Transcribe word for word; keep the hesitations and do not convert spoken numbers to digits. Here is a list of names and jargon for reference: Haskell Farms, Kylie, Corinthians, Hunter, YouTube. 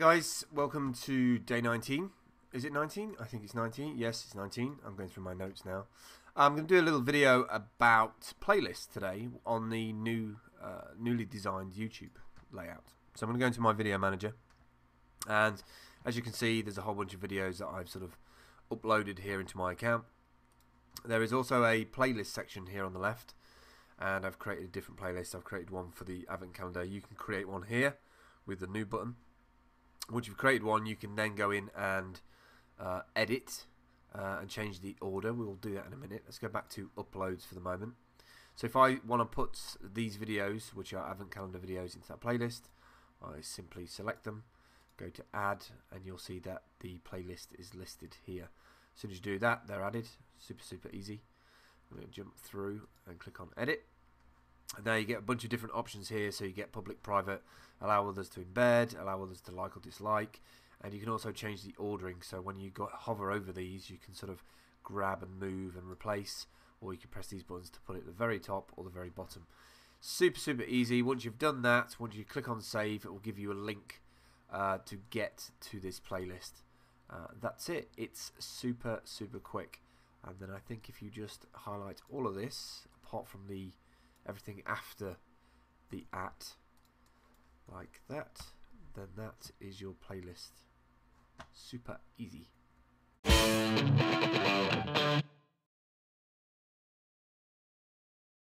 Guys, welcome to day nineteen. Is it nineteen? I think it's nineteen. Yes, it's nineteen. I'm going through my notes now. I'm going to do a little video about playlists today on the new, uh, newly designed YouTube layout. So I'm going to go into my video manager, and as you can see, there's a whole bunch of videos that I've sort of uploaded here into my account. There is also a playlist section here on the left, and I've created a different playlist. I've created one for the Advent Calendar. You can create one here with the new button. Once you've created one, you can then go in and uh, edit uh, and change the order. We'll do that in a minute. Let's go back to uploads for the moment. So if I want to put these videos, which are Advent Calendar videos, into that playlist, I simply select them, go to add, and you'll see that the playlist is listed here. As soon as you do that, they're added. Super, super easy. I'm going to jump through and click on edit. And now you get a bunch of different options here, so you get public, private, allow others to embed, allow others to like or dislike, and you can also change the ordering. So when you got, hover over these, you can sort of grab and move and replace, or you can press these buttons to put it at the very top or the very bottom. Super, super easy. Once you've done that, once you click on save, it will give you a link uh, to get to this playlist. Uh, that's it. It's super, super quick. And then I think if you just highlight all of this, apart from the everything after the at, like that, then that is your playlist. Super easy.